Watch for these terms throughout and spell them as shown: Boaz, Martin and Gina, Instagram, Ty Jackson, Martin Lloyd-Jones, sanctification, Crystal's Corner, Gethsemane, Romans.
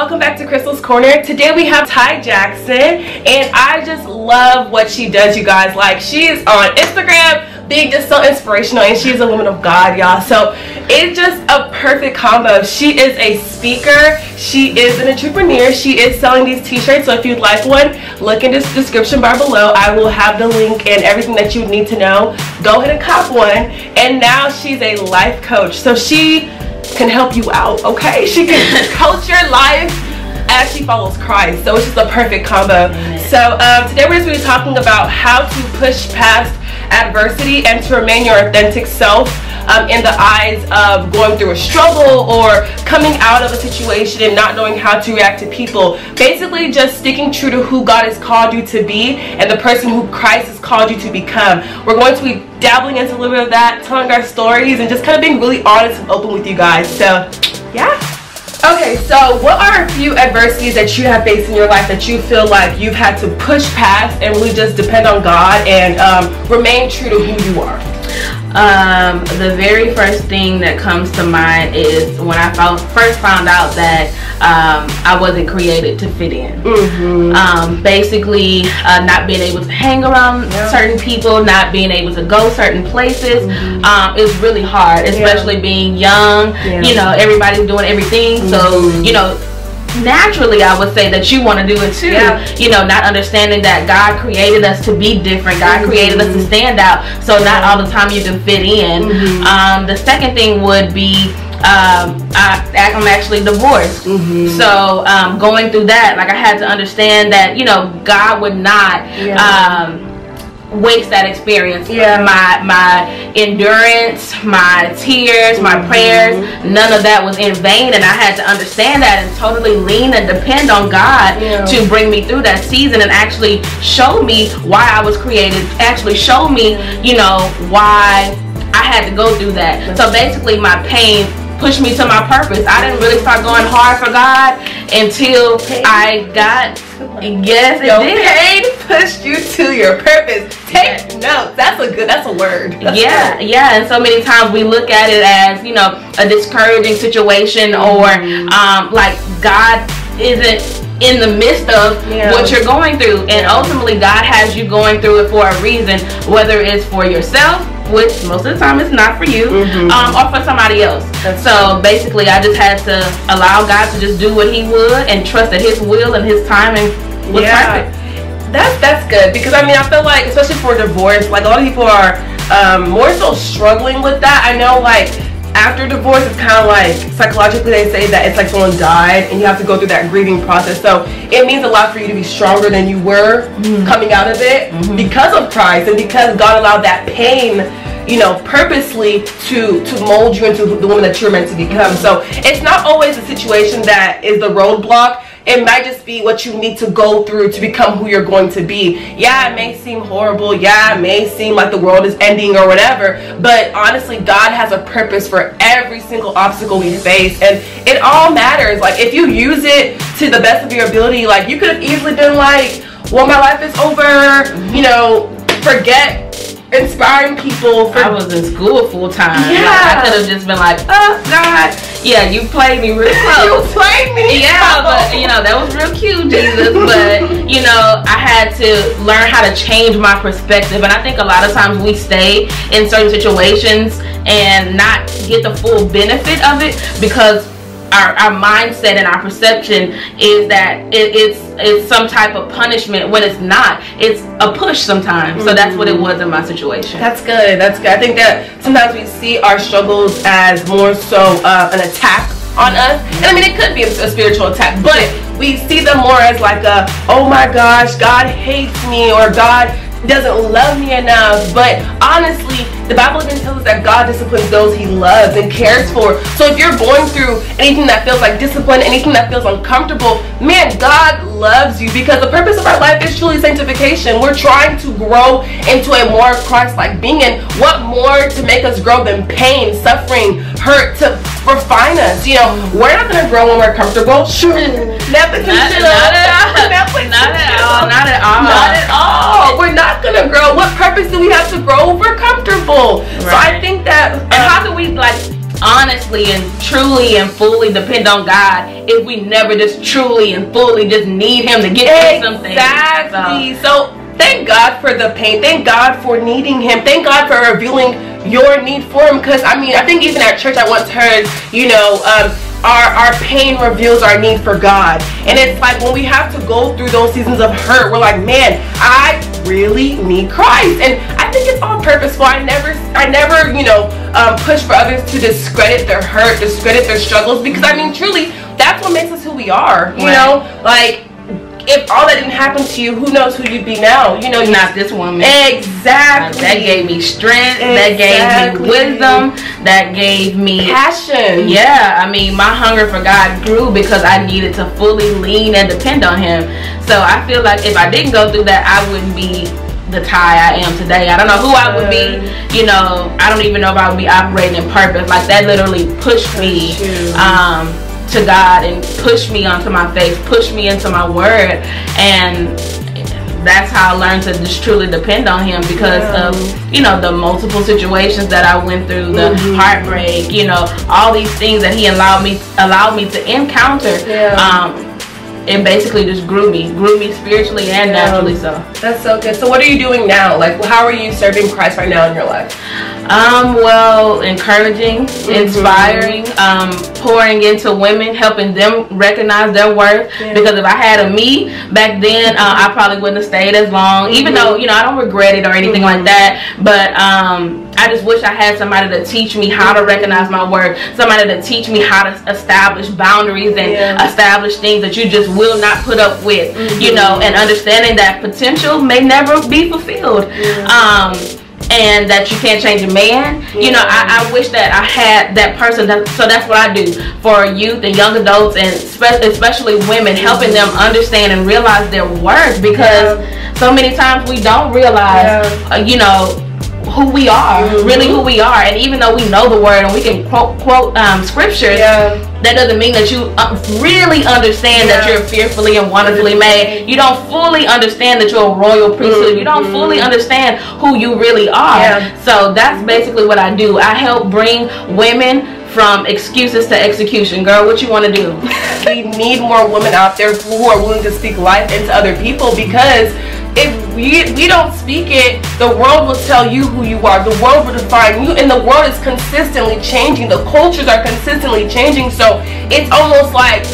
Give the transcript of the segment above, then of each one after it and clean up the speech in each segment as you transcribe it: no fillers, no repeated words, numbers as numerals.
welcome back to Crystal's Corner. Today we have Ty Jackson, and I just love what she does, you guys. Like, she is on Instagram being just so inspirational, and she's a woman of God, y'all. So it's just a perfect combo. She is a speaker, she is an entrepreneur, she is selling these t-shirts. So if you'd like one, look in this description bar below. I will have the link and everything that you need to know. Go ahead and cop one. And now she's a life coach, so she can help you out, okay? She can coach your life as she follows Christ. So it's just a perfect combo. So today we're just going to be talking about how to push past adversity and to remain your authentic self in the eyes of going through a struggle or coming out of a situation and not knowing how to react to people. Basically just sticking true to who God has called you to be and the person who Christ has called you to become. We're going to be dabbling into a little bit of that, telling our stories, and just kind of being really honest and open with you guys. So yeah. Okay, so what are a few adversities that you have faced in your life that you feel like you've had to push past and really just depend on God and remain true to who you are? The very first thing that comes to mind is when I first found out that I wasn't created to fit in. Mm-hmm. Basically, not being able to hang around certain people, not being able to go certain places. Mm-hmm. It's really hard, especially being young. Yeah. You know, everybody's doing everything. Mm-hmm. So, you know, naturally I would say that you want to do it too. Yeah. You know, not understanding that God created us to be different. God created us to stand out, so not all the time you can fit in. Mm-hmm. The second thing would be I'm actually divorced. Mm-hmm. So going through that, like, I had to understand that, you know, God would not waste that experience. Yeah. My endurance, my tears, my prayers, none of that was in vain, and I had to understand that and totally lean and depend on God to bring me through that season and actually show me why I was created, actually show me, you know, why I had to go through that. So basically my pain pushed me to my purpose. I didn't really start going hard for God until I got, your pain pushed you to your purpose. Take notes. That's a word. Yeah. And so many times we look at it as, you know, a discouraging situation, or like God isn't in the midst of what you're going through. And ultimately God has you going through it for a reason, whether it's for yourself, which most of the time it's not for you, or for somebody else. So basically I just had to allow God to just do what he would and trust that his will and his timing was perfect. That's good, because I mean, I feel like, especially for divorce, like a lot of people are more so struggling with that. I know, like, after divorce, it's kind of like, psychologically they say that it's like someone died and you have to go through that grieving process. So it means a lot for you to be stronger than you were coming out of it because of Christ, and because God allowed that pain, you know, purposely to mold you into the woman that you're meant to become. So it's not always the situation that is the roadblock. It might just be what you need to go through to become who you're going to be. Yeah, it may seem horrible. Yeah, it may seem like the world is ending or whatever. But honestly, God has a purpose for every single obstacle we face. And it all matters. Like, if you use it to the best of your ability, like, you could have easily been like, well, my life is over. You know, forget inspiring people. I was in school full time. Yeah. Like, I could have just been like, oh God, yeah, you played me real close. You played me. Yeah, but you know, that was real cute, Jesus. But you know, I had to learn how to change my perspective. And I think a lot of times we stay in certain situations and not get the full benefit of it because our mindset and our perception is that it's some type of punishment, when it's not. It's a push sometimes. So that's what it was in my situation. That's good. That's good. I think that sometimes we see our struggles as more so an attack on us. And I mean, it could be a spiritual attack, but we see them more as like a, oh my gosh, God hates me, or God doesn't love me enough. But honestly, the Bible even tells us that God disciplines those he loves and cares for. So if you're going through anything that feels like discipline, anything that feels uncomfortable, man, God loves you, because the purpose of our life is truly sanctification. We're trying to grow into a more Christ-like being, and what more to make us grow than pain, suffering, hurt, to refine us. You know, we're not going to grow when we're comfortable. Sure. Not at all. We're not going to grow. What purpose do we have to grow? We're comfortable. Right. So I think that, and how do we, like, honestly and truly and fully depend on God if we never just truly and fully just need him to get something. Exactly. So thank God for the pain. Thank God for needing him. Thank God for revealing your need for him. Because, I mean, I think even at church I once heard, you know, our pain reveals our need for God. And it's like when we have to go through those seasons of hurt, we're like, man, I really need Christ. And I think it's all purposeful. I never, you know, push for others to discredit their hurt, discredit their struggles, because I mean, truly, that's what makes us who we are. You know, like, if all that didn't happen to you, who knows who you'd be now? You know, you're not this woman. Exactly. That gave me strength. Exactly. That gave me wisdom. That gave me passion. Yeah, I mean, my hunger for God grew because I needed to fully lean and depend on him. So I feel like if I didn't go through that, I wouldn't be the Ty I am today. I don't know who I would be. You know, I don't even know if I would be operating in purpose. Like, that literally pushed me to God and push me onto my faith, push me into my word, and that's how I learned to just truly depend on him because of, you know, the multiple situations that I went through, the heartbreak, you know, all these things that he allowed me to encounter. It basically just grew me spiritually and naturally. So that's so good. So what are you doing now? Like, how are you serving Christ right now in your life? Well, encouraging, inspiring, pouring into women, helping them recognize their worth. Because if I had a me back then, I probably wouldn't have stayed as long. Even though, you know, I don't regret it or anything like that, but I just wish I had somebody to teach me how to recognize my worth, somebody to teach me how to establish boundaries and establish things that you just will not put up with, you know, and understanding that potential may never be fulfilled. And that you can't change a man. You know, I wish that I had that person. So that's what I do for youth and young adults, and especially women, helping them understand and realize their worth, because so many times we don't realize, you know, who we are, really who we are. And even though we know the word and we can quote scriptures, that doesn't mean that you really understand that you're fearfully and wonderfully made. You don't fully understand that you're a royal priesthood. You don't fully understand who you really are. So that's basically what I do. I help bring women from excuses to execution. Girl, what you want to do? We need more women out there who are willing to speak life into other people, because if we don't speak it, the world will tell you who you are. The world will define you, and the world is consistently changing. The cultures are consistently changing, so it's almost like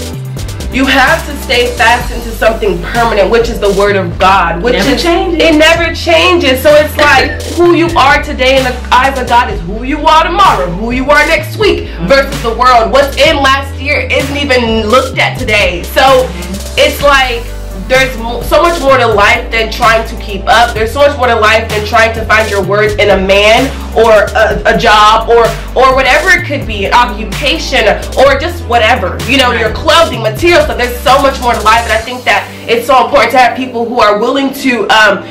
you have to stay fastened to something permanent, which is the word of God, which never changes. It never changes. So it's like who you are today in the eyes of God is who you are tomorrow, who you are next week, versus the world. What's in last year isn't even looked at today. So it's like there's so much more to life than trying to keep up. There's so much more to life than trying to find your worth in a man or a job or whatever it could be, an occupation or just whatever. You know, your clothing, materials. So there's so much more to life, and I think that it's so important to have people who are willing to,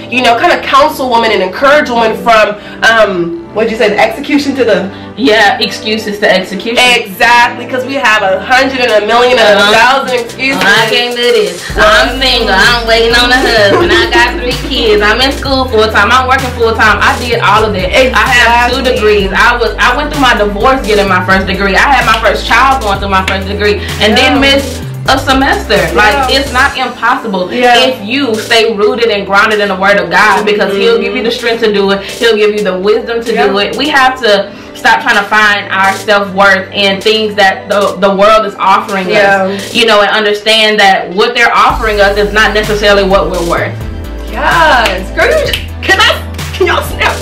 you know, kind of counsel women and encourage women from, what'd you say, the execution to the... Yeah, excuses to execution. Exactly, because we have 100 and 1,000,000 and 1,000 excuses. Well, I can't do this. I'm single. I'm waiting on a husband. I got 3 kids. I'm in school full-time. I'm working full-time. I did all of that. Exactly. I have 2 degrees. I went through my divorce getting my first degree. I had my first child going through my first degree. And then missed a semester. Like, it's not impossible if you stay rooted and grounded in the word of God, because he'll give you the strength to do it. He'll give you the wisdom to do it. We have to stop trying to find our self-worth in things that the world is offering us, you know, and understand that what they're offering us is not necessarily what we're worth. Yes. Girl, can y'all snap?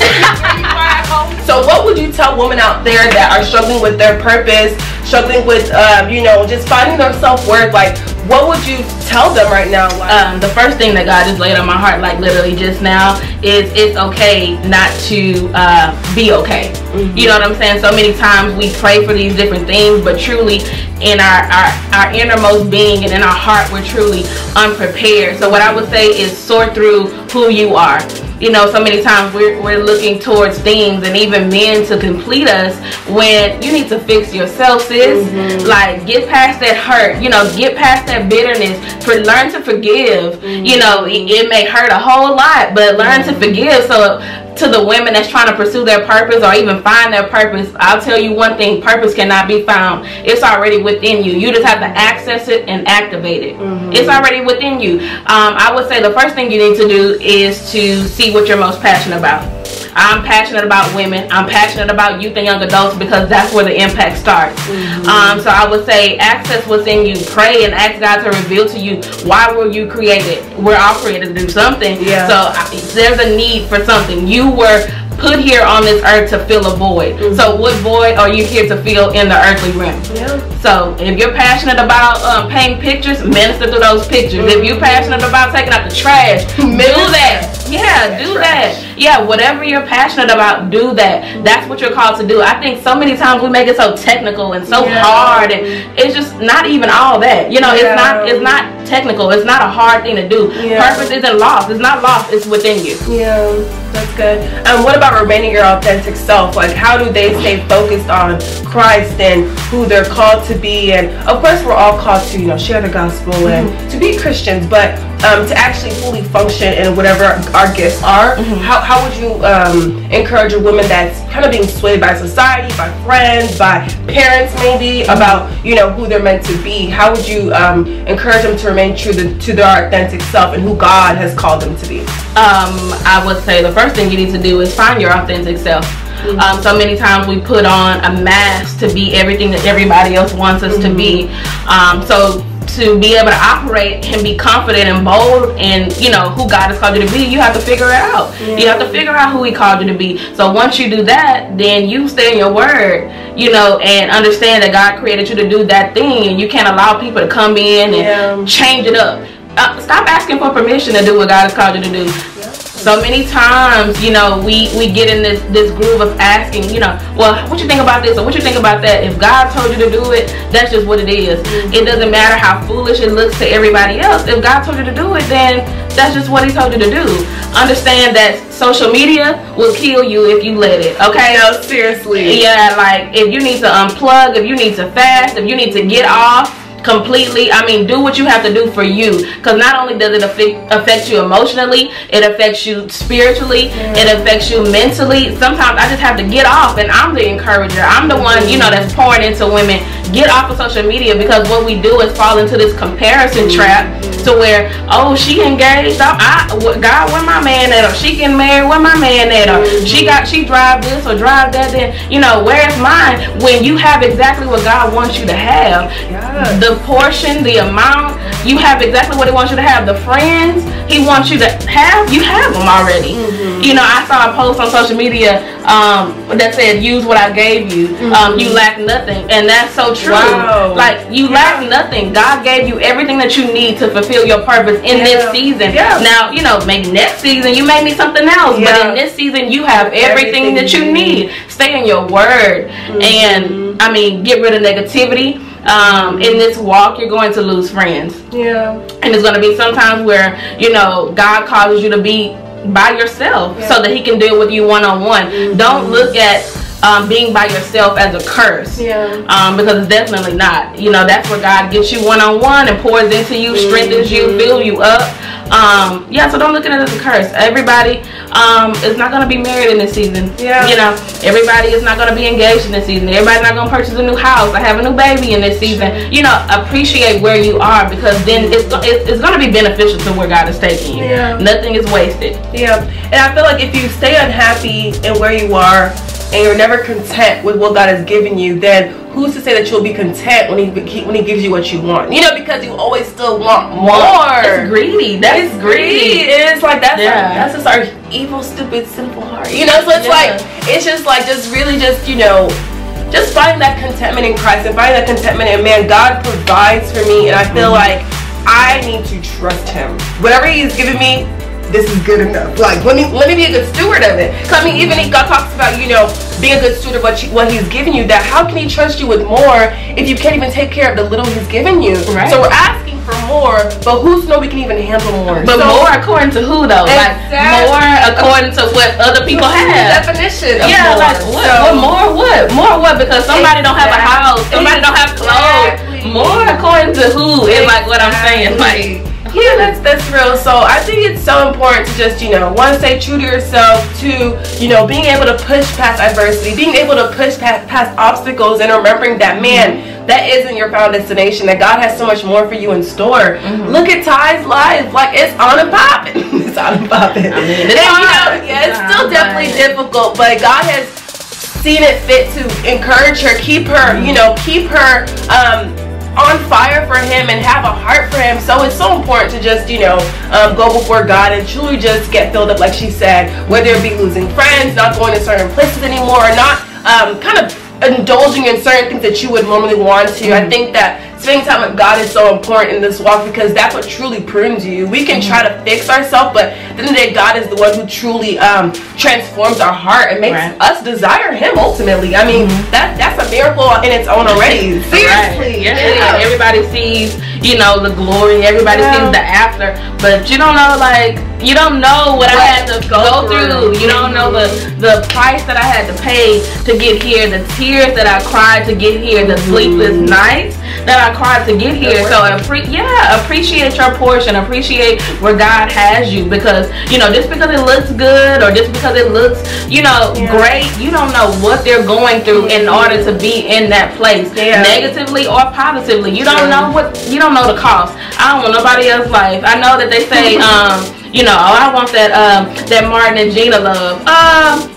So what would you tell women out there that are struggling with their purpose, struggling with, you know, just finding their self-worth? Like, what would you tell them right now? Like, the first thing that God just laid on my heart, like literally just now, is it's okay not to be okay. You know what I'm saying? So many times we pray for these different things, but truly in our innermost being and in our heart, we're truly unprepared. So what I would say is sort through who you are. You know, so many times we're looking towards things and even men to complete us, when you need to fix yourself, sis. Like, get past that hurt, you know, get past that bitterness, learn to forgive. You know, it may hurt a whole lot, but learn to forgive. So to the women that's trying to pursue their purpose or even find their purpose, I'll tell you one thing, purpose cannot be found. It's already within you. You just have to access it and activate it. Mm-hmm. It's already within you. I would say the first thing you need to do is to see what you're most passionate about. I'm passionate about women. I'm passionate about youth and young adults because that's where the impact starts. Mm-hmm. So I would say access what's in you. Pray and ask God to reveal to you why were you created. We're all created to do something. Yeah. So there's a need for something. You were put here on this earth to fill a void. Mm-hmm. So what void are you here to fill in the earthly realm? Yeah. So if you're passionate about painting pictures, minister through those pictures. Mm-hmm. If you're passionate about taking out the trash, do that. Yeah, do that. Yeah, whatever you're passionate about, do that. That's what you're called to do. I think so many times we make it so technical and so hard, and it's just not even all that. You know, it's not technical. It's not a hard thing to do. Yeah. Purpose isn't lost. It's not lost. It's within you. Yeah, that's good. And what about remaining your authentic self? Like, how do they stay focused on Christ and who they're called to be? And of course, we're all called to, you know, share the gospel and to be Christians, but to actually fully function in whatever our gifts are. Mm-hmm. How would you encourage a woman that's kind of being swayed by society, by friends, by parents maybe, about, you know, who they're meant to be? How would you encourage them to remain true to their authentic self and who God has called them to be? I would say the first thing you need to do is find your authentic self. Mm-hmm. So many times we put on a mask to be everything that everybody else wants us to be. So to be able to operate and be confident and bold and, you know, who God has called you to be, you have to figure it out. Yeah. You have to figure out who he called you to be. So once you do that, then you stay in your word, you know, and understand that God created you to do that thing, and you can't allow people to come in and change it up. Stop asking for permission to do what God has called you to do. So many times, you know, we get in this groove of asking, you know, well, what you think about this or what you think about that? If God told you to do it, that's just what it is. It doesn't matter how foolish it looks to everybody else. If God told you to do it, then that's just what he told you to do. Understand that social media will kill you if you let it, okay? No, seriously. Yeah, like, if you need to unplug, if you need to fast, if you need to get off completely, I mean, do what you have to do for you, because not only does it affect you emotionally, it affects you spiritually, it affects you mentally. Sometimes I just have to get off, and I'm the encourager. I'm the one, you know, that's pouring into women. Get off of social media, because what we do is fall into this comparison trap to where, oh, she engaged, God, where my man at, or she getting married, where my man at, or she drive this or drive that, then, you know, where's mine? When you have exactly what God wants you to have, the portion, the amount, you have exactly what he wants you to have. The friends he wants you to have, you have them already. You know, I saw a post on social media that said, use what I gave you. You lack nothing, and that's so true. Like, you lack nothing. God gave you everything that you need to fulfill your purpose in this season. Now, you know, maybe next season you may need something else, but in this season you have everything that you need. Stay in your word, and I mean, get rid of negativity. In this walk, you're going to lose friends. Yeah. And there's going to be sometimes where, you know, God causes you to be by yourself so that he can deal with you one-on-one. Don't look at being by yourself as a curse. Because it's definitely not. You know, that's where God gets you one-on-one and pours into you, strengthens you, fills you up. So don't look at it as a curse. Everybody is not going to be married in this season. You know, everybody is not going to be engaged in this season. Everybody's not going to purchase a new house or have a new baby in this season. You know, appreciate where you are, because then it's going to be beneficial to where God is taking you. Nothing is wasted. And I feel like if you stay unhappy in where you are and you're never content with what God has given you, then who's to say that you'll be content when he gives you what you want? You know, because you always still want more. That's greedy. That's greed. It's like, that's just our evil, stupid, simple heart. You know, so it's like, it's just like, you know, just finding that contentment in Christ and finding that contentment in man. God provides for me, and I feel like I need to trust him. Whatever he's giving me, this is good enough. Like, let me be a good steward of it. Cause I mean, even if God talks about, you know, being a good steward of what he's given you, that how can he trust you with more if you can't even take care of the little he's given you? Right. So we're asking for more, but who's know we can even handle more? But more according to who though? Exactly. Like, more according to what other people have. Definition of more. Like, what? So, what more? What? More what? Because somebody don't have a house. Somebody don't have clothes. More according to who is like what I'm saying. Like, Yeah, that's real. So I think it's so important to just, you know, one, stay true to yourself. Two, you know, being able to push past adversity, being able to push past obstacles, and remembering that, man, that isn't your final destination, that God has so much more for you in store. Mm-hmm. Look at Ty's life, like, it's on and popping. It's on and popping. I mean, it's, and, you know, yeah, it's still definitely difficult, but God has seen it fit to encourage her, keep her, you know, keep her on fire for Him and have a heart for Him. So it's so important to just, you know, go before God and truly just get filled up, like she said, whether it be losing friends, not going to certain places anymore, or not kind of indulging in certain things that you would normally want to. I think that spending time with God is so important in this walk, because that's what truly prunes you. We can try to fix ourselves, but at the end of the day, God is the one who truly transforms our heart and makes us desire Him ultimately. I mean, that's a miracle in its own already. Seriously. Yeah. Everybody sees, you know, the glory. Everybody sees the after, but you don't know, like, you don't know what I had to go through. You don't know the price that I had to pay to get here, the tears that I cried to get here, the sleepless nights that I cried to get here. So appreciate your portion. Appreciate where God has you, because, you know, just because it looks good, or just because it looks, you know, great, you don't know what they're going through in order to be in that place, negatively or positively. You don't know what, you don't know the cost. I don't want nobody else's life. I know that they say, you know, oh, I want that that Martin and Gina love.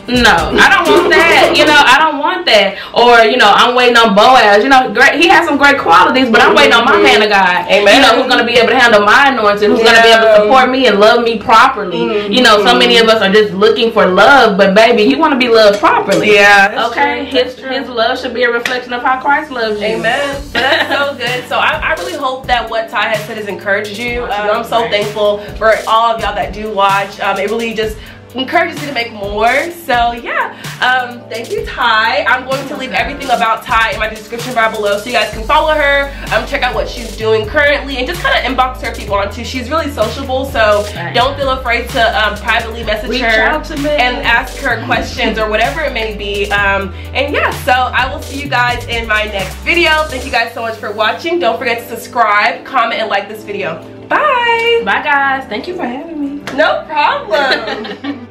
No, I don't want that. You know, I don't want that. Or, you know, I'm waiting on Boaz. You know, great, he has some great qualities, but I'm waiting on my man of God. Amen. You know, who's going to be able to handle my anointing, who's going to be able to support me and love me properly. You know, so many of us are just looking for love, but baby, you want to be loved properly. Yeah. Okay? His love should be a reflection of how Christ loves you. Amen. So that's so good. So I really hope that what Ty has said has encouraged you. I'm so thankful for all of y'all that do watch. It really just encourages me to make more. So yeah, thank you, Ty. I'm going to leave everything about Ty in my description bar below, so you guys can follow her, check out what she's doing currently, and just kind of inbox her if you want to. She's really sociable, so don't feel afraid to privately message her and ask her questions or whatever it may be. And yeah, so I will see you guys in my next video. Thank you guys so much for watching. Don't forget to subscribe, comment, and like this video. Bye. Bye, guys. Thank you for having me. No problem.